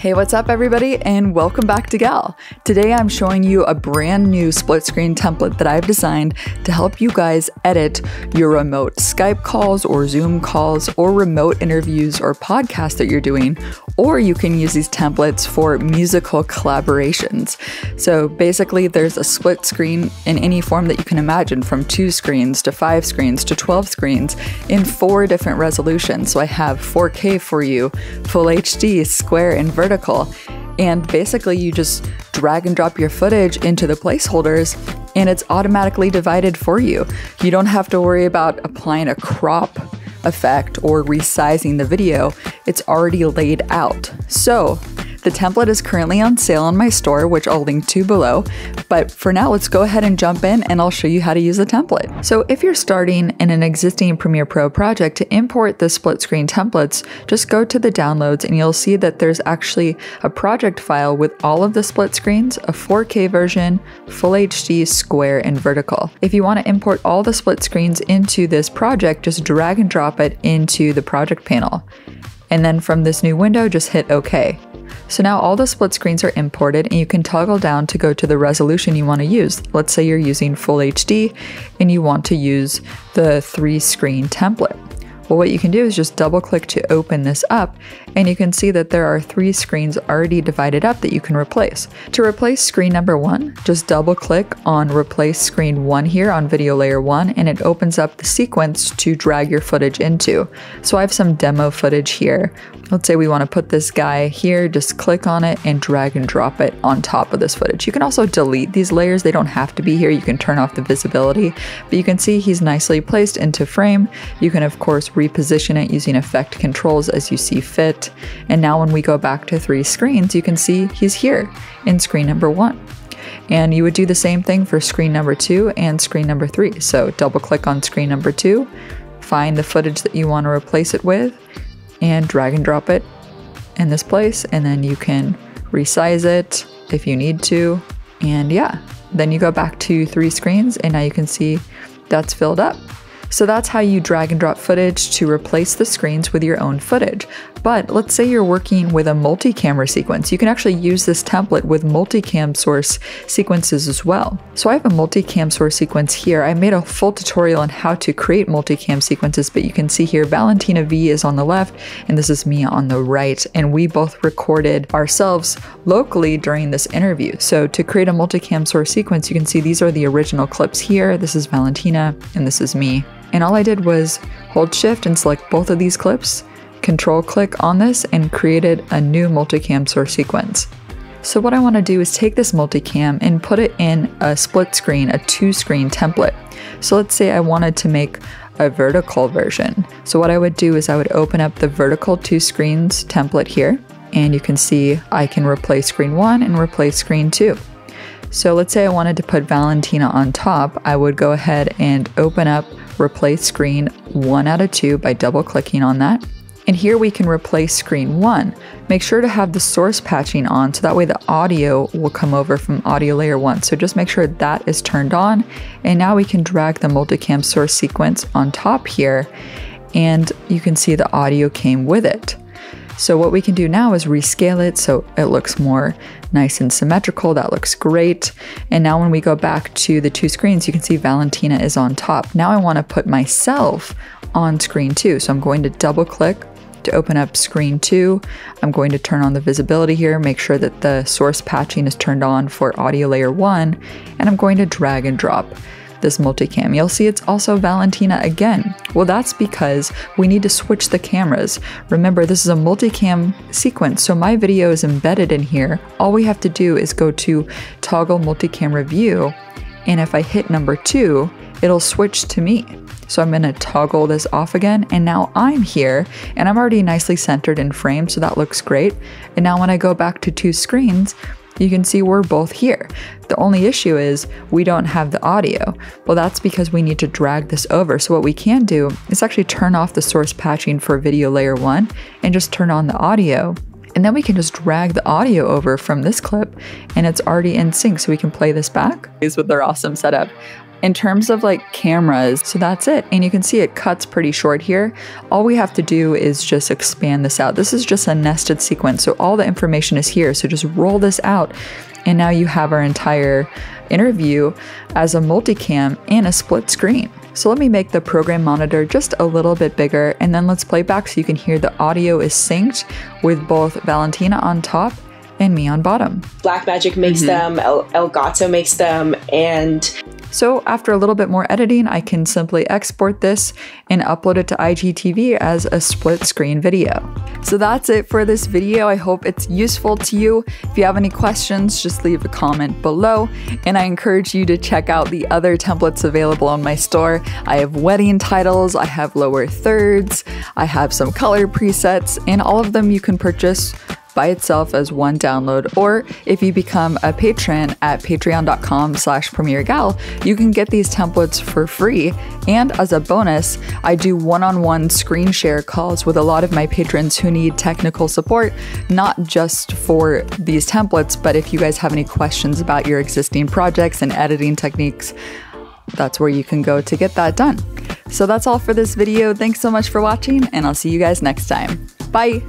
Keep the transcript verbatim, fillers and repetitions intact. Hey, what's up everybody, and welcome back to Gal. Today I'm showing you a brand new split screen template that I've designed to help you guys edit your remote Skype calls or Zoom calls or remote interviews or podcasts that you're doing, or you can use these templates for musical collaborations. So basically there's a split screen in any form that you can imagine, from two screens to five screens to twelve screens in four different resolutions. So I have four K for you, Full H D, square and vertical. And basically you just drag and drop your footage into the placeholders and it's automatically divided for you. You don't have to worry about applying a crop effect or resizing the video. It's already laid out. So the template is currently on sale on my store, which I'll link to below. But for now, let's go ahead and jump in and I'll show you how to use the template. So if you're starting in an existing Premiere Pro project to import the split screen templates, just go to the downloads and you'll see that there's actually a project file with all of the split screens, a four K version, Full H D, square and vertical. If you want to import all the split screens into this project, just drag and drop it into the project panel. And then from this new window, just hit OK. So now all the split screens are imported and you can toggle down to go to the resolution you want to use. Let's say you're using Full H D and you want to use the three screen template. Well, what you can do is just double click to open this up and you can see that there are three screens already divided up that you can replace. To replace screen number one, just double click on replace screen one here on video layer one and it opens up the sequence to drag your footage into. So I have some demo footage here. Let's say we want to put this guy here, just click on it and drag and drop it on top of this footage. You can also delete these layers. They don't have to be here. You can turn off the visibility, but you can see he's nicely placed into frame. You can of course reposition it using effect controls as you see fit. And now when we go back to three screens, you can see he's here in screen number one. And you would do the same thing for screen number two and screen number three. So double click on screen number two, find the footage that you want to replace it with and drag and drop it in this place. And then you can resize it if you need to. And yeah, then you go back to three screens and now you can see that's filled up. So that's how you drag and drop footage to replace the screens with your own footage. But let's say you're working with a multi-camera sequence. You can actually use this template with multi-cam source sequences as well. So I have a multi-cam source sequence here. I made a full tutorial on how to create multi-cam sequences, but you can see here Valentina V is on the left and this is me on the right. And we both recorded ourselves locally during this interview. So to create a multi-cam source sequence, you can see these are the original clips here. This is Valentina and this is me. And all I did was hold shift and select both of these clips, control click on this, and created a new multicam source sequence. So what I want to do is take this multicam and put it in a split screen, a two screen template. So let's say I wanted to make a vertical version. So what I would do is I would open up the vertical two screens template here, and you can see I can replace screen one and replace screen two. So let's say I wanted to put Valentina on top, I would go ahead and open up replace screen one out of two by double clicking on that. And here we can replace screen one. Make sure to have the source patching on so that way the audio will come over from audio layer one. So just make sure that is turned on. And now we can drag the multicam source sequence on top here and you can see the audio came with it. So what we can do now is rescale it so it looks more nice and symmetrical. That looks great. And now when we go back to the two screens, you can see Valentina is on top. Now I want to put myself on screen two. So I'm going to double click to open up screen two. I'm going to turn on the visibility here, make sure that the source patching is turned on for audio layer one, and I'm going to drag and drop this multicam. You'll see it's also Valentina again. Well, that's because we need to switch the cameras. Remember, this is a multicam sequence, so my video is embedded in here. All we have to do is go to toggle multicamera view, and if I hit number two, it'll switch to me. So I'm gonna toggle this off again, and now I'm here, and I'm already nicely centered in frame, so that looks great. And now when I go back to two screens, you can see we're both here. The only issue is we don't have the audio. Well, that's because we need to drag this over. So what we can do is actually turn off the source patching for video layer one and just turn on the audio. And then we can just drag the audio over from this clip and it's already in sync so we can play this back. These with their awesome setup. in terms of like cameras, so that's it. And you can see it cuts pretty short here. All we have to do is just expand this out. This is just a nested sequence, so all the information is here. So just roll this out, and now you have our entire interview as a multicam and a split screen. So let me make the program monitor just a little bit bigger, and then let's play back so you can hear the audio is synced with both Valentina on top and me on bottom. Blackmagic makes mm-hmm. them, El Elgato makes them, and... So after a little bit more editing, I can simply export this and upload it to I G T V as a split screen video. So that's it for this video. I hope it's useful to you. If you have any questions, just leave a comment below. And I encourage you to check out the other templates available on my store. I have wedding titles, I have lower thirds, I have some color presets, and all of them you can purchase by itself as one download, or if you become a patron at patreon dot com slash premiere gal, you can get these templates for free. And as a bonus, I do one-on-one screen share calls with a lot of my patrons who need technical support, not just for these templates, but if you guys have any questions about your existing projects and editing techniques, that's where you can go to get that done. So that's all for this video. Thanks so much for watching, and I'll see you guys next time. Bye!